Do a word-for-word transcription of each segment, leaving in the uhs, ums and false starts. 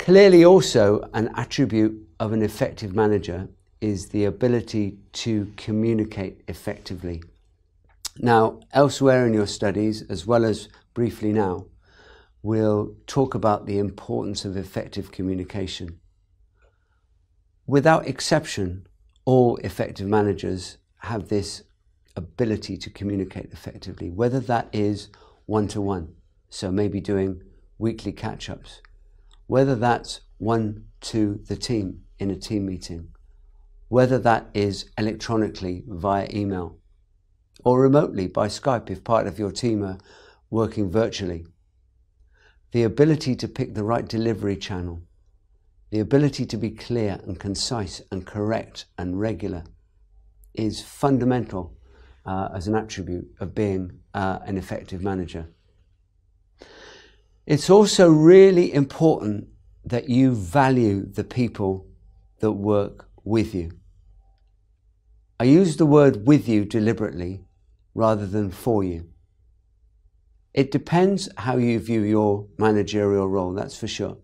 Clearly also an attribute of an effective manager is the ability to communicate effectively. Now, elsewhere in your studies, as well as briefly now, we'll talk about the importance of effective communication. Without exception, all effective managers have this ability to communicate effectively, whether that is one-to-one, so maybe doing weekly catch-ups, whether that's one to the team in a team meeting, whether that is electronically via email, or remotely by Skype if part of your team are working virtually. The ability to pick the right delivery channel, the ability to be clear and concise and correct and regular is fundamental uh, as an attribute of being uh, an effective manager. It's also really important that you value the people that work with you. I use the word with you deliberately rather than for you. It depends how you view your managerial role, that's for sure.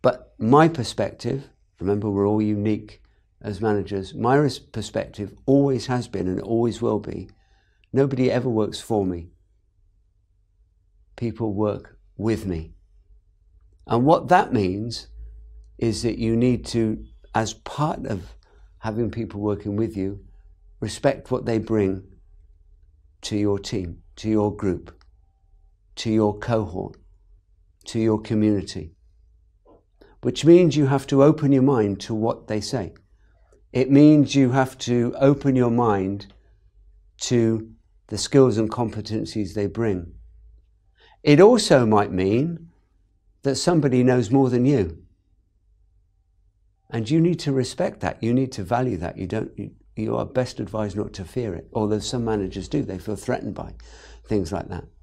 But my perspective, remember we're all unique as managers, my perspective always has been and always will be, nobody ever works for me. People work with me. And what that means is that you need to, as part of having people working with you, respect what they bring to your team, to your group, to your cohort, to your community, which means you have to open your mind to what they say. It means you have to open your mind to the skills and competencies they bring. It also might mean that somebody knows more than you, and you need to respect that. You need to value that. You don't. You, you are best advised not to fear it, although some managers do. They feel threatened by things like that.